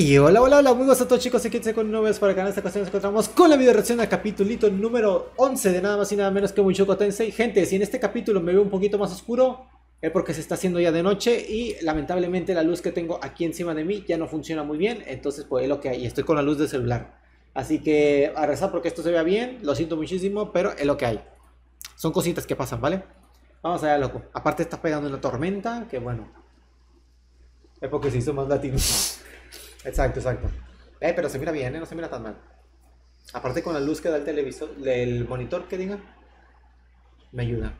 Y hola, hola, hola, muy buenas a todos chicos, aquí Tensei con novios para el canal. Esta ocasión nos encontramos con la video reacción al capitulito número 11 de nada más y nada menos que Mushoku Tensei. Gente, si en este capítulo me veo un poquito más oscuro, es porque se está haciendo ya de noche y lamentablemente la luz que tengo aquí encima de mí ya no funciona muy bien. Entonces pues es lo que hay, estoy con la luz del celular. Así que a rezar porque esto se vea bien, lo siento muchísimo, pero es lo que hay. Son cositas que pasan, ¿vale? Vamos allá, loco. Aparte está pegando una tormenta, que bueno. Es porque se hizo más latino. Exacto, exacto. Pero se mira bien, no se mira tan mal. Aparte con la luz que da el televisor, del monitor, que diga, me ayuda.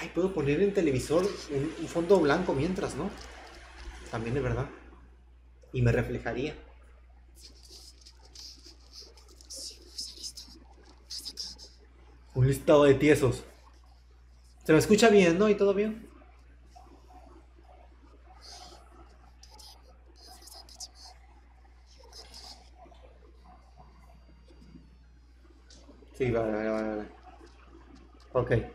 Ay, puedo poner en televisor un fondo blanco mientras, ¿no? También es verdad. Y me reflejaría. Un listado de tiesos. Se me escucha bien, ¿no? ¿Y todo bien? Sí, vale. Ok. Okay.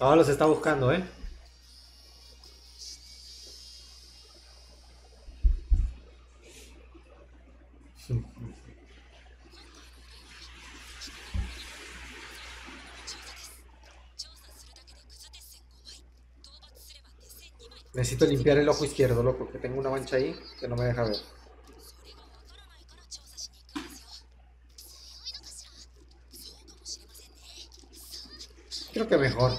Ahora los está buscando, ¿eh? Necesito limpiar el ojo izquierdo, loco, que tengo una mancha ahí que no me deja ver. Creo que mejor.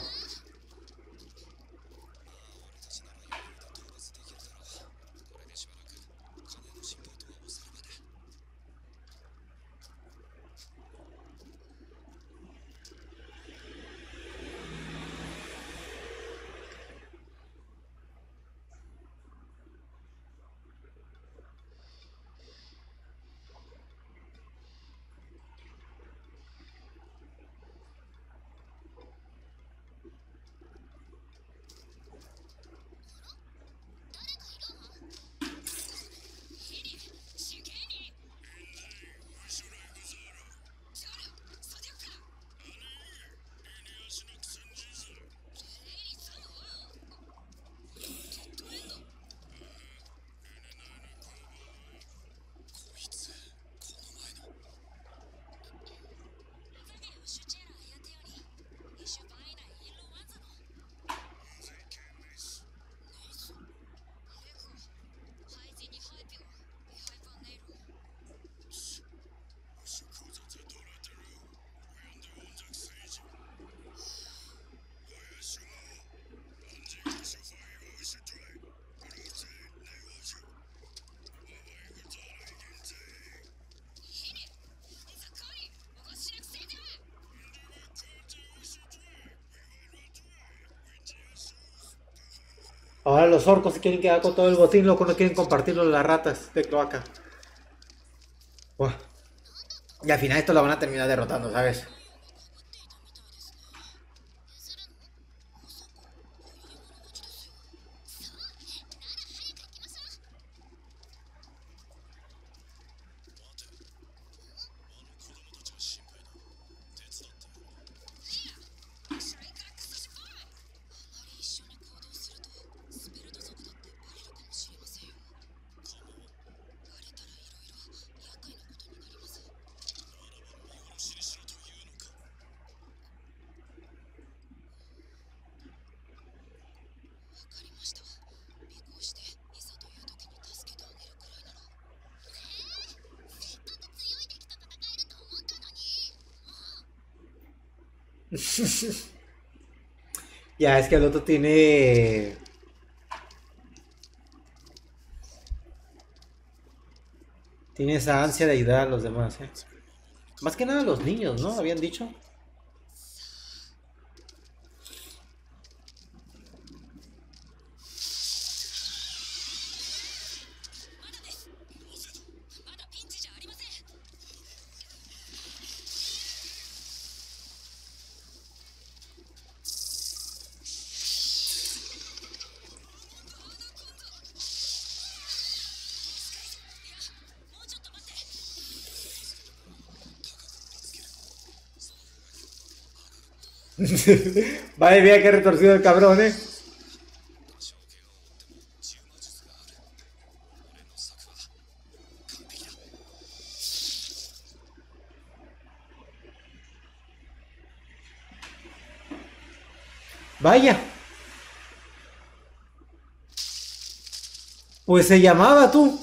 Ahora los orcos se quieren quedar con todo el botín, loco, no quieren compartirlo las ratas de cloaca. Buah. Y al final esto lo van a terminar derrotando, ¿sabes? Ya, es que el otro tiene... Tiene esa ansia de ayudar a los demás, ¿eh? Más que nada a los niños, ¿no? Habían dicho. Vaya, mira que retorcido el cabrón, ¿eh? Vaya. Pues se llamaba tú.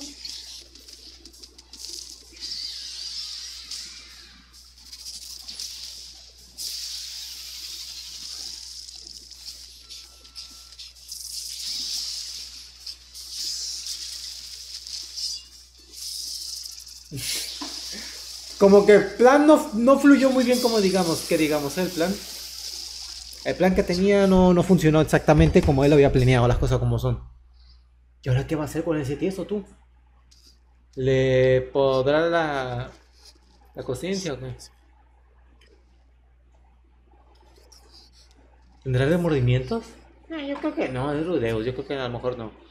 Como que el plan no fluyó muy bien, como digamos, que digamos, ¿eh? El plan que tenía no funcionó exactamente como él había planeado, las cosas como son. ¿Y ahora qué va a hacer con ese tieso tú? ¿Le podrá la conciencia o qué? ¿Tendrá remordimientos? No, yo creo que no, es Rudeus, yo creo que a lo mejor no.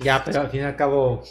Ya, pero al fin y al cabo...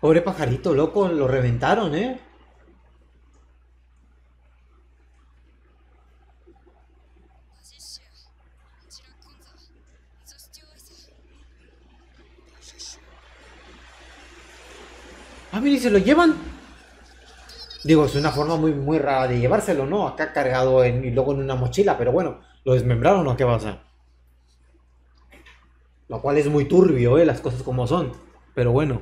Pobre pajarito loco, lo reventaron, ¿eh? Ah, mira, y se lo llevan. Digo, es una forma muy, muy rara de llevárselo, ¿no? Acá cargado y luego en una mochila, pero bueno, ¿lo desmembraron o qué pasa? Lo cual es muy turbio, las cosas como son. Pero bueno.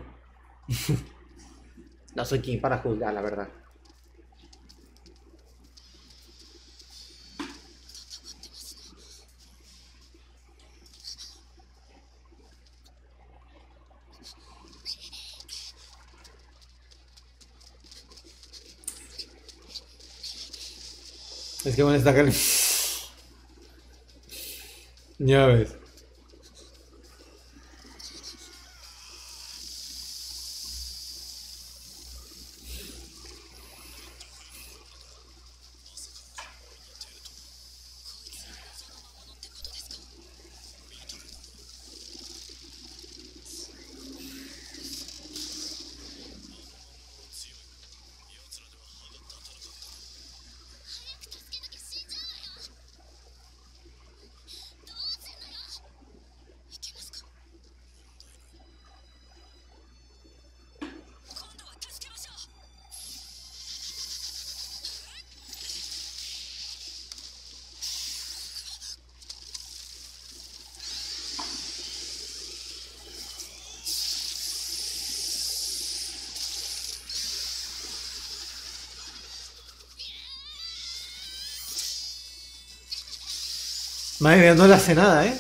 No soy quien para juzgar, la verdad. Es que van a destacar. Ya ves. Madre mía, no le hace nada, ¿eh?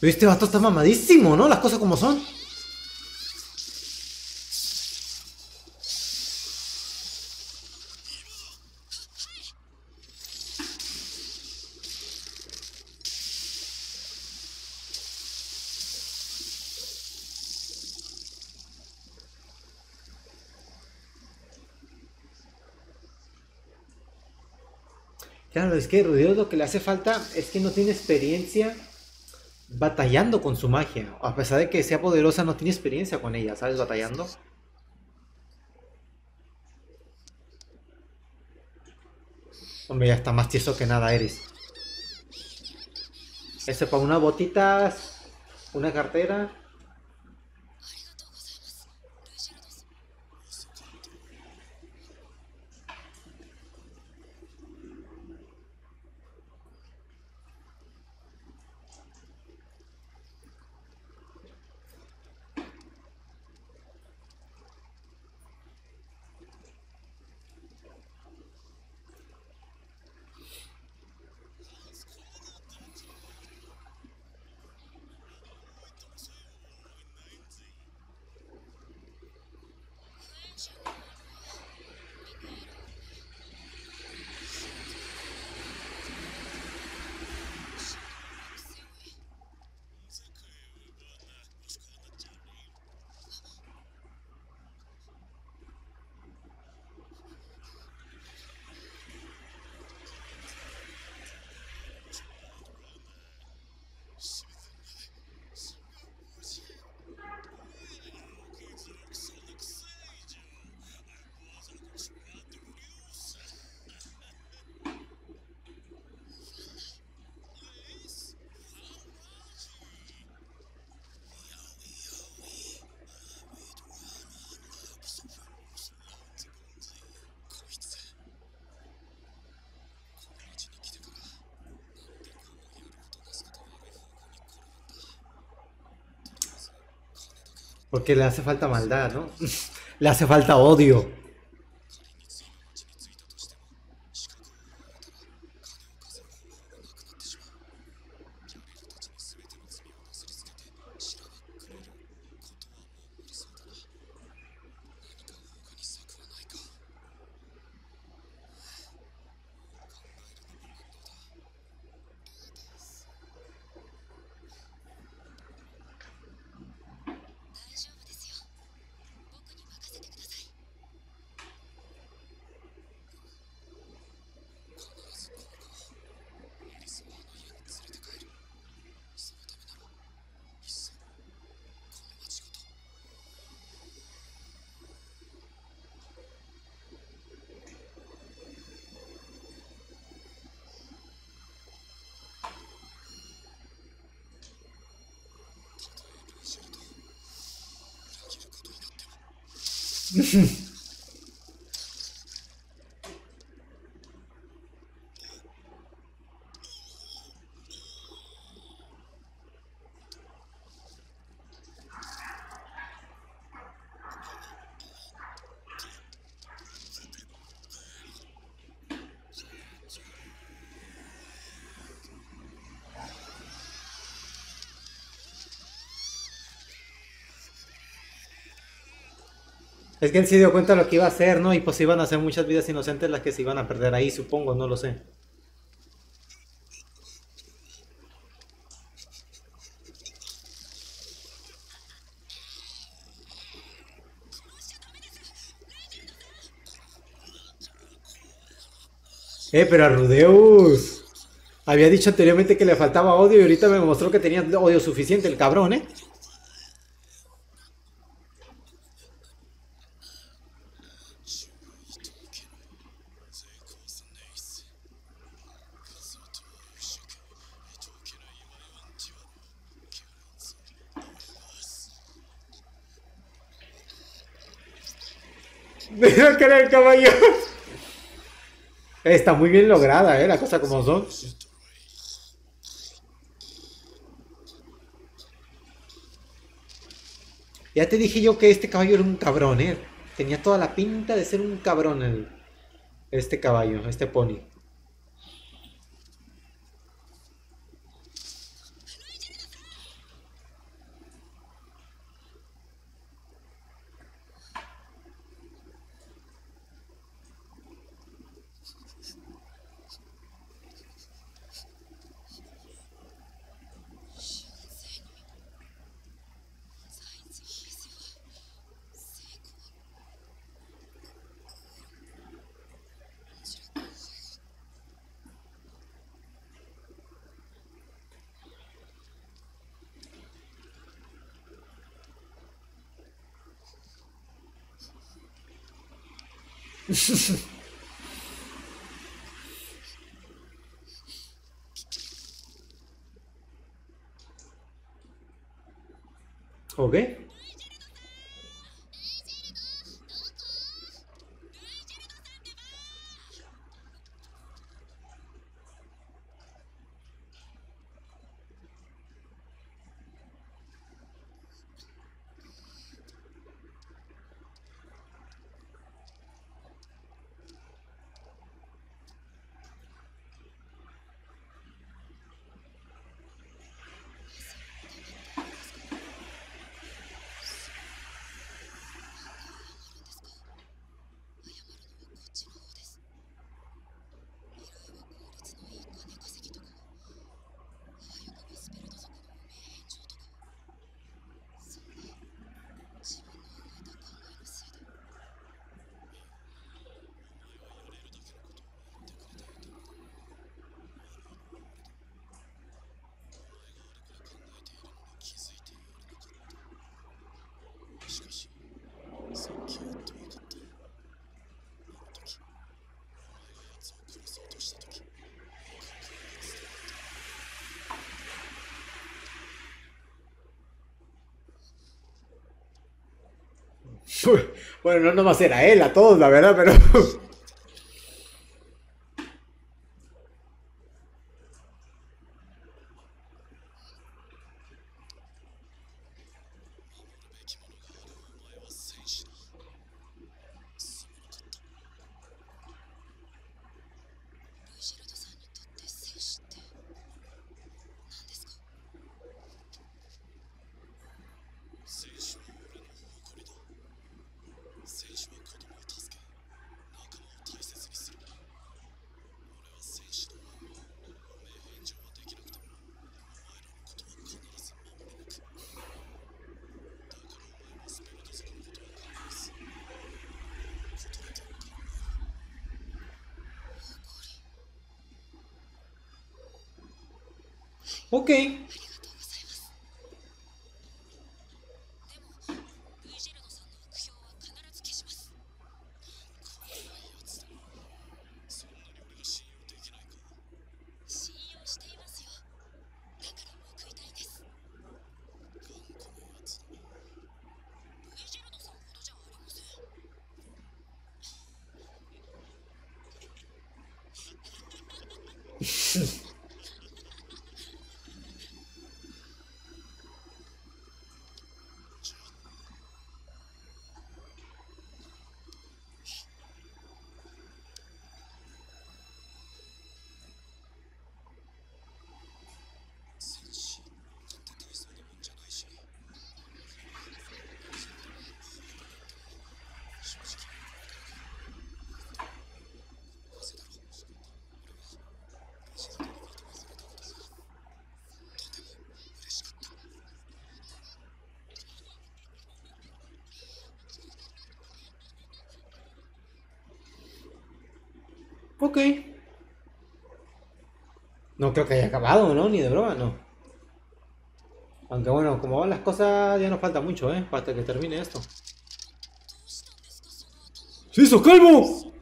Pero este vato está mamadísimo, ¿no? Las cosas como son. Claro, es que Rudeus lo que le hace falta es que no tiene experiencia batallando con su magia. A pesar de que sea poderosa, no tiene experiencia con ella, ¿sabes? Batallando. Hombre, ya está más tieso que nada, Eris. Este para unas botitas, una cartera. Porque le hace falta maldad, ¿no? Le hace falta odio. Es que él sí dio cuenta de lo que iba a hacer, ¿no? Y pues iban a ser muchas vidas inocentes las que se iban a perder ahí, supongo, no lo sé. Pero a Rudeus había dicho anteriormente que le faltaba odio y ahorita me mostró que tenía odio suficiente el cabrón, ¿eh? Mira que era el caballo. Está muy bien lograda, la cosa como son. Ya te dije yo que este caballo era un cabrón, Tenía toda la pinta de ser un cabrón este caballo, este pony. Ok. Bueno, no nomás era él, a todos, la verdad, pero... Ok. Ok. No creo que haya acabado, ¿no? Ni de broma, no. Aunque bueno, como van las cosas, ya nos falta mucho, ¿eh? Hasta que termine esto. ¡Se hizo calvo!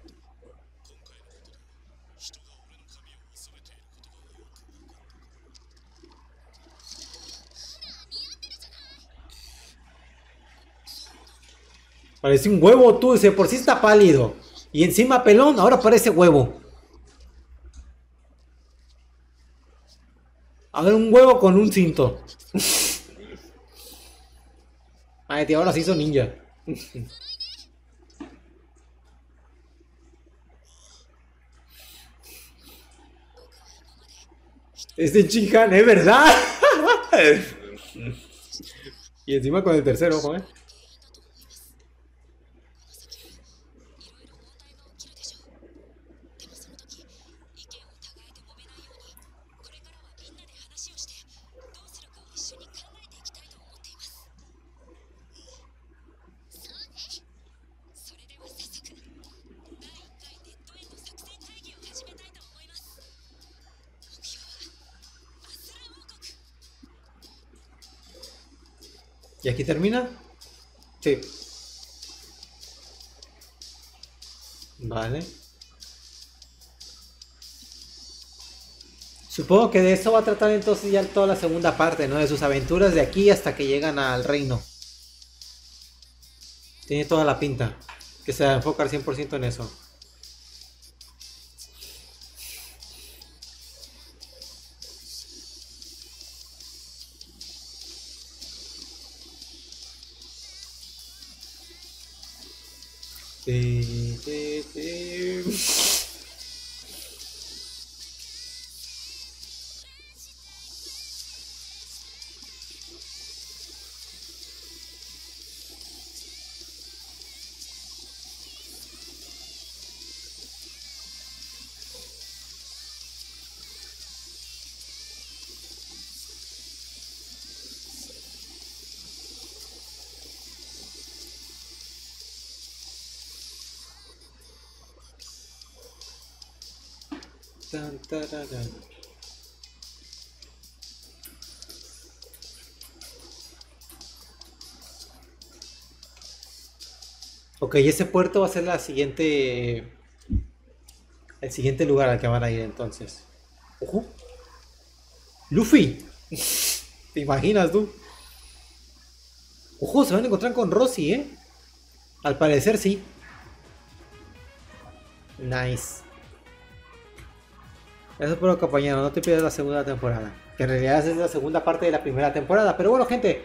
Parecía un huevo, tú. Dice, por sí está pálido. Y encima pelón, ahora parece huevo. A ver, un huevo con un cinto. Ay, tío, ahora se hizo ninja. Es de Shinhan, ¿es verdad? Y encima con el tercer ojo, ¿eh? ¿Y aquí termina? Sí. Vale. Supongo que de eso va a tratar entonces ya toda la segunda parte, ¿no? De sus aventuras de aquí hasta que llegan al reino. Tiene toda la pinta que se va a enfocar 100% en eso. Ok, ese puerto va a ser la siguiente, el siguiente lugar al que van a ir entonces. Ojo, Luffy, ¿te imaginas tú? Ojo, se van a encontrar con Rosy, ¿eh? Al parecer sí. Nice. Eso por lo que, compañero, no te pierdas la segunda temporada. Que en realidad es la segunda parte de la primera temporada. Pero bueno, gente,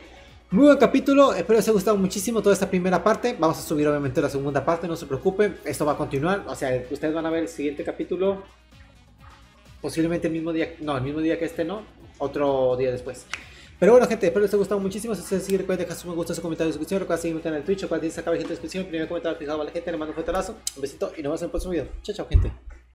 muy buen capítulo. Espero les haya gustado muchísimo toda esta primera parte. Vamos a subir obviamente la segunda parte, no se preocupen. Esto va a continuar. O sea, ustedes van a ver el siguiente capítulo. Posiblemente el mismo día. No, el mismo día que este no. Otro día después. Pero bueno, gente, espero les haya gustado muchísimo. Si ustedes siguen, recuerden dejar su me gusta, su comentario, su suscripción. Recuerden seguirme en el Twitch. Recuerden sacar gente de suscripción. El primer comentario fijado a la gente. Le mando un fuerte abrazo. Un besito y nos vemos en el próximo video. Chao, chao, gente.